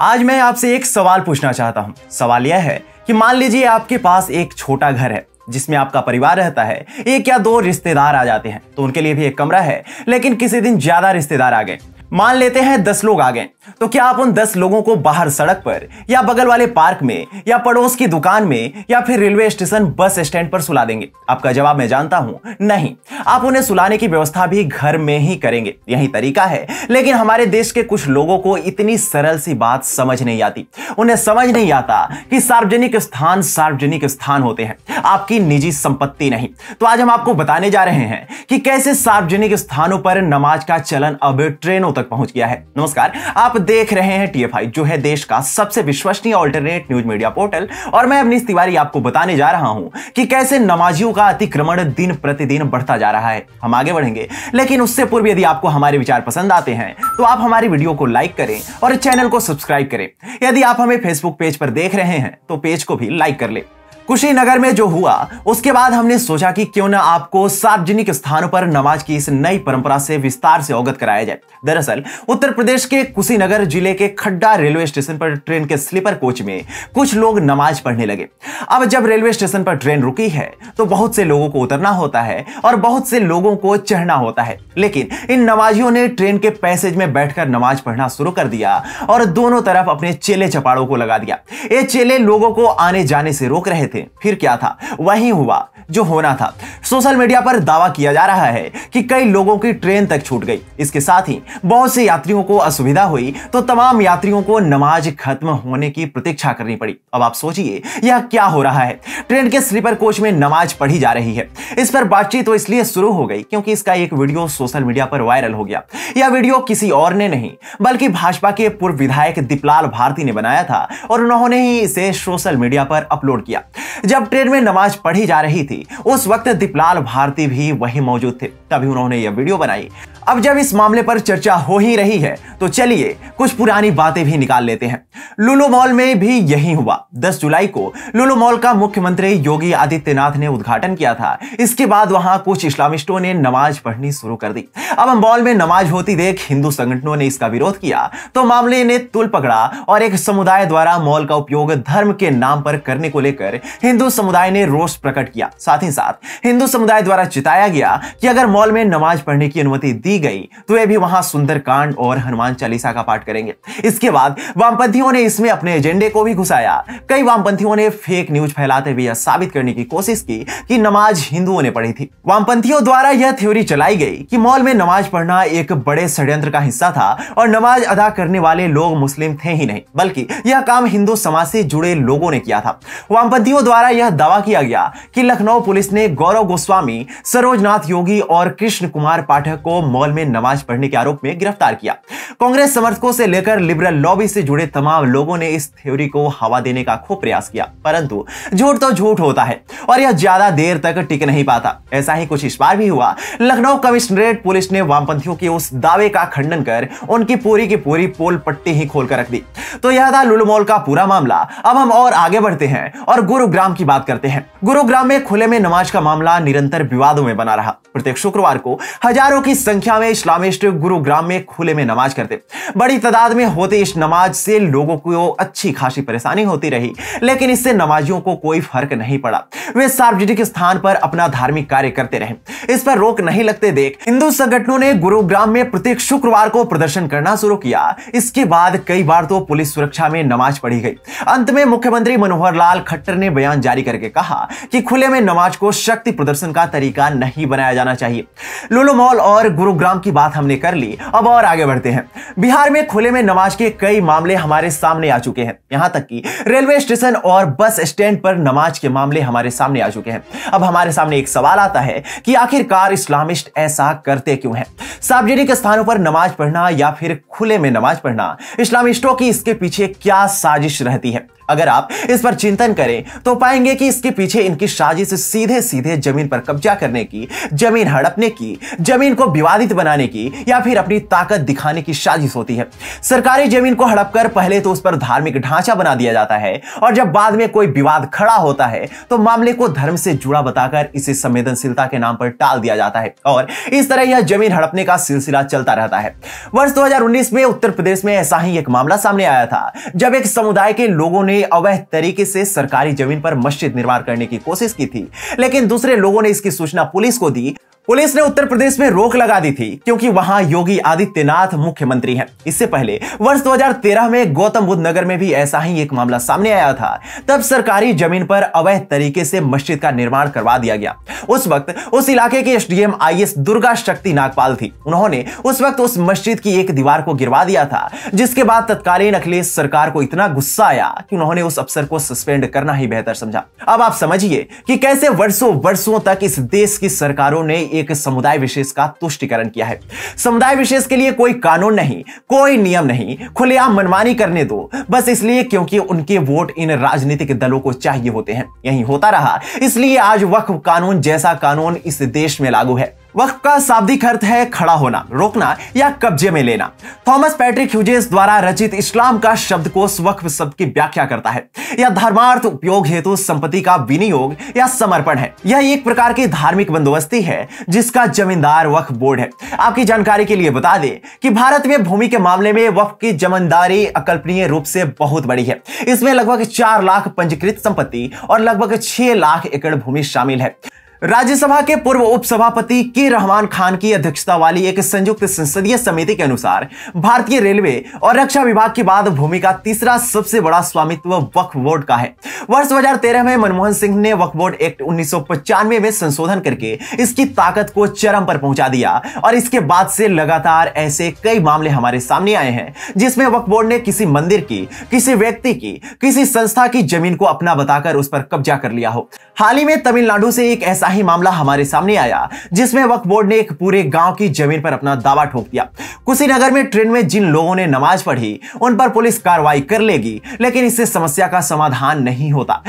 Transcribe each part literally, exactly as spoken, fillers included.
आज मैं आपसे एक सवाल पूछना चाहता हूं। सवाल यह है कि मान लीजिए आपके पास एक छोटा घर है जिसमें आपका परिवार रहता है, एक या दो रिश्तेदार आ जाते हैं तो उनके लिए भी एक कमरा है, लेकिन किसी दिन ज्यादा रिश्तेदार आ गए, मान लेते हैं दस लोग आ गए, तो क्या आप उन दस लोगों को बाहर सड़क पर या बगल वाले पार्क में या पड़ोस की दुकान में या फिर रेलवे स्टेशन बस स्टैंड पर सुला देंगे? आपका जवाब मैं जानता हूं, नहीं। आप उन्हें सुलाने की व्यवस्था भी घर में ही करेंगे, यही तरीका है। लेकिन हमारे देश के कुछ लोगों को इतनी सरल सी बात समझ नहीं आती। उन्हें समझ नहीं आता कि सार्वजनिक स्थान सार्वजनिक स्थान होते हैं, आपकी निजी संपत्ति नहीं। तो आज हम आपको बताने जा रहे हैं कि कैसे सार्वजनिक स्थानों पर नमाज का चलन अब ट्रेनों तक पहुंच गया है। नमस्कार, आप देख रहे हैं टीएफआई, जो है देश का सबसे विश्वसनीय अल्टरनेट न्यूज मीडिया पोर्टल, और मैं अवनीश तिवारी आपको बताने जा रहा हूं कि कैसे नमाजियों का अतिक्रमण दिन प्रतिदिन बढ़ता जा रहा है। हम आगे बढ़ेंगे, लेकिन उससे पूर्व यदि आपको हमारे विचार पसंद आते हैं तो आप हमारी वीडियो को लाइक करें और चैनल को सब्सक्राइब करें। यदि आप हमें फेसबुक पेज पर देख रहे हैं तो पेज को भी लाइक कर ले। कुशीनगर में जो हुआ उसके बाद हमने सोचा कि क्यों ना आपको सार्वजनिक स्थानों पर नमाज की इस नई परंपरा से विस्तार से अवगत कराया जाए। दरअसल उत्तर प्रदेश के कुशीनगर जिले के खड्डा रेलवे स्टेशन पर ट्रेन के स्लीपर कोच में कुछ लोग नमाज पढ़ने लगे। अब जब रेलवे स्टेशन पर ट्रेन रुकी है तो बहुत से लोगों को उतरना होता है और बहुत से लोगों को चढ़ना होता है, लेकिन इन नमाजियों ने ट्रेन के पैसेज में बैठकर नमाज पढ़ना शुरू कर दिया और दोनों तरफ अपने चेले चपाड़ों को लगा दिया। ये चेले लोगों को आने जाने से रोक रहे थे। फिर क्या था, वही हुआ जो होना था। सोशल मीडिया पर दावा किया जा रहा है कि कई लोगों की ट्रेन तक छूट गई। इसके साथ ही बहुत से यात्रियों को असुविधा हुई, तो तमाम यात्रियों को नमाज खत्म होने की प्रतीक्षा करनी पड़ी। अब आप सोचिए यह क्या हो रहा है। ट्रेन के स्लीपर कोच में नमाज पढ़ी जा रही है, इस पर बातचीत तो इसलिए शुरू हो गई क्योंकि इसका एक वीडियो सोशल मीडिया पर वायरल हो गया। यह वीडियो किसी और ने नहीं बल्कि भाजपा के पूर्व विधायक दीपलाल भारती ने बनाया था और उन्होंने ही इसे सोशल मीडिया पर अपलोड किया। जब ट्रेन में नमाज पढ़ी जा रही थी उस वक्त दीपलाल भारती भी वहीं मौजूद थे, तभी उन्होंने यह वीडियो बनाई। अब जब इस मामले पर चर्चा हो ही रही है तो चलिए कुछ पुरानी बातें भी निकाल लेते हैं। लुलू मॉल में भी यही हुआ। दस जुलाई को लुलू मॉल का मुख्यमंत्री योगी आदित्यनाथ ने उद्घाटन किया था। इसके बाद वहां कुछ इस्लामिस्टों ने नमाज पढ़नी शुरू कर दी। अब मॉल में नमाज होती देख हिंदू संगठनों ने इसका विरोध किया तो मामले ने तूल पकड़ा और एक समुदाय द्वारा मॉल का उपयोग धर्म के नाम पर करने को लेकर हिंदू समुदाय ने रोष प्रकट किया। साथ ही साथ हिंदू समुदाय द्वारा चिताया गया कि अगर मॉल में नमाज पढ़ने की अनुमति दी गई तो वे भी वहां सुंदरकांड और हनुमान चालीसा का पाठ करेंगे। इसके बाद वामपंथियों ने इसमें अपने एजेंडे को भी घुसाया। कई वामपंथियों ने फेक न्यूज फैलाते हुए यह साबित करने की कोशिश की कि नमाज हिंदुओं ने पढ़ी थी। वामपंथियों द्वारा यह थ्योरी चलाई गई कि मॉल में नमाज पढ़ना एक बड़े षड्यंत्र का हिस्सा था और नमाज अदा करने वाले लोग मुस्लिम थे ही नहीं, बल्कि यह काम हिंदू समाज से जुड़े लोगों ने किया था। वामपंथियों द्वारा यह दावा किया गया कि लखनऊ पुलिस ने गौरव गोस्वामी, सरोजनाथ योगी और कृष्ण कुमार पाठक को मॉल में नमाज पढ़ने के आरोप में गिरफ्तार किया। कांग्रेस समर्थकों से लेकर लिबरल लॉबी से जुड़े तमाम लोगों ने इस थ्योरी को हवा देने का खूब प्रयास किया, परंतु झूठ तो झूठ होता है और यह ज्यादा देर तक टिक नहीं पाता। ऐसा ही कुछ इस बार भी हुआ। लखनऊ कमिश्नरेट पुलिस ने वामपंथियों के उस दावे का खंडन कर उनकी पूरी की पूरी पोल पट्टी ही खोलकर रख दी। तो यह था लुलू मॉल का पूरा मामला। अब हम और आगे बढ़ते हैं और गुरुग्राम की बात करते हैं। गुरुग्राम में खुले में नमाज का मामला निरंतर विवादों में बना रहा। प्रत्येक शुक्रवार को हजारों की संख्या में इस्लामिस्ट गुरुग्राम में खुले में नमाज करते। बड़ी तादाद में होते इस नमाज से लोगों को अच्छी खासी परेशानी होती रही, लेकिन इससे नमाजियों को कोई फर्क नहीं पड़ा। वे सार्वजनिक स्थान पर अपना धार्मिक कार्य करते रहे, इस पर रोक नहीं लगते देख हिंदू संगठनों ने गुरुग्राम में प्रत्येक शुक्रवार को प्रदर्शन करना शुरू किया। इसके बाद कई बार तो पुलिस सुरक्षा में नमाज पढ़ी गई। अंत में मुख्यमंत्री मनोहर लाल खट्टर ने बयान जारी करके कहा कि खुले में नमाज को शक्ति प्रदर्शन का तरीका नहीं बनाया जाना चाहिए। लुलू मॉल और गुरुग्राम की बात हमने कर ली, अब और आगे बढ़ते हैं। बिहार में खुले में नमाज के कई मामले हमारे सामने आ चुके हैं, यहां तक कि रेलवे स्टेशन और बस स्टैंड पर नमाज के मामले हमारे सामने आ चुके हैं। अब हमारे सामने एक सवाल आता है कि आखिरकार इस्लामिस्ट ऐसा करते क्यों हैं? सार्वजनिक स्थानों पर नमाज पढ़ना या फिर खुले में नमाज पढ़ना, इस्लामिस्टों की इसके पीछे क्या साजिश रहती है? अगर आप इस पर चिंतन करें तो पाएंगे कि इसके पीछे इनकी साजिश सीधे सीधे जमीन पर कब्जा करने की, जमीन हड़पने की, जमीन को विवादित बनाने की या फिर अपनी ताकत दिखाने की साजिश होती है। सरकारी जमीन को हड़पकर पहले तो उस पर धार्मिक ढांचा बना दिया जाता है और जब बाद में कोई विवाद खड़ा होता है तो मामले को धर्म से जुड़ा बताकर इसे संवेदनशीलता के नाम पर टाल दिया जाता है और इस तरह यह जमीन हड़पने का सिलसिला चलता रहता है। वर्ष दो हज़ार उन्नीस में उत्तर प्रदेश में ऐसा ही एक मामला सामने आया था जब एक समुदाय के लोगों ने अवैध तरीके से सरकारी जमीन पर मस्जिद निर्माण करने की कोशिश की थी, लेकिन दूसरे लोगों ने इसकी सूचना पुलिस को दी। पुलिस ने उत्तर प्रदेश में रोक लगा दी थी क्योंकि वहां योगी आदित्यनाथ मुख्यमंत्री हैं। इससे पहले वर्ष दो हज़ार तेरह में गौतम बुद्ध नगर में भी ऐसा ही एक मामला सामने आया था। तब सरकारी जमीन पर अवैध तरीके से मस्जिद का निर्माण करवा दिया गया। उस वक्त उस इलाके की एसडीएम आईएएस दुर्गा शक्ति नागपाल थी। उन्होंने उस वक्त उस मस्जिद की एक दीवार को गिरवा दिया था, जिसके बाद तत्कालीन अखिलेश सरकार को इतना गुस्सा आया कि उन्होंने उस अफसर को सस्पेंड करना ही बेहतर समझा। अब आप समझिए कि कैसे वर्षों वर्षों तक इस देश की सरकारों ने एक समुदाय विशेष का तुष्टीकरण किया है। समुदाय विशेष के लिए कोई कानून नहीं, कोई नियम नहीं, खुलेआम मनमानी करने दो, बस इसलिए क्योंकि उनके वोट इन राजनीतिक दलों को चाहिए होते हैं। यही होता रहा, इसलिए आज वक्फ कानून जैसा कानून इस देश में लागू है। वक्फ का शाब्दिक अर्थ है खड़ा होना, रोकना या कब्जे में लेना। थॉमस पैट्रिक ह्यूजेस द्वारा रचित इस्लाम का शब्दकोश वक्फ शब्द की व्याख्या करता है। यह धर्मार्थ उपयोग हेतु संपत्ति का विनियोग या समर्पण है। यह एक प्रकार की धार्मिक बंदोबस्ती है जिसका जमींदार वक्फ बोर्ड है। आपकी जानकारी के लिए बता दें कि भारत में भूमि के मामले में वक्फ की जमींदारी अकल्पनीय रूप से बहुत बड़ी है। इसमें लगभग चार लाख पंजीकृत संपत्ति और लगभग छह लाख एकड़ भूमि शामिल है। राज्यसभा के पूर्व उपसभापति के रहमान खान की अध्यक्षता वाली एक संयुक्त संसदीय समिति के अनुसार भारतीय रेलवे और रक्षा विभाग के बाद भूमि का तीसरा सबसे बड़ा स्वामित्व वक्फ बोर्ड का है। वर्ष दो हज़ार तेरह में मनमोहन सिंह ने वक्फ बोर्ड एक्ट उन्नीस सौ पचानवे में संशोधन करके इसकी ताकत को चरम पर पहुंचा दिया और इसके बाद से लगातार ऐसे कई मामले हमारे सामने आए हैं जिसमें वक्फ बोर्ड ने किसी मंदिर की, किसी व्यक्ति की, किसी संस्था की जमीन को अपना बताकर उस पर कब्जा कर लिया हो। हाल ही में तमिलनाडु से एक ऐसा ही मामला हमारे सामने आया जिसमें वक्फ बोर्ड ने एक पूरे गांव की जमीन पर अपना दावा ठोक दिया। कुशीनगर में ट्रेन में जिन लोगों ने नमाज पढ़ी उन पर पुलिस कार्रवाई कर लेगी, लेकिन इससे समस्या का समाधान नहीं होता।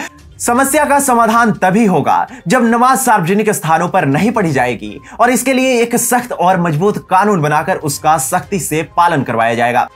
समस्या का समाधान तभी होगा जब नमाज सार्वजनिक स्थानों पर नहीं पढ़ी जाएगी और इसके लिए एक सख्त और मजबूत कानून बनाकर उसका सख्ती से पालन करवाया जाएगा।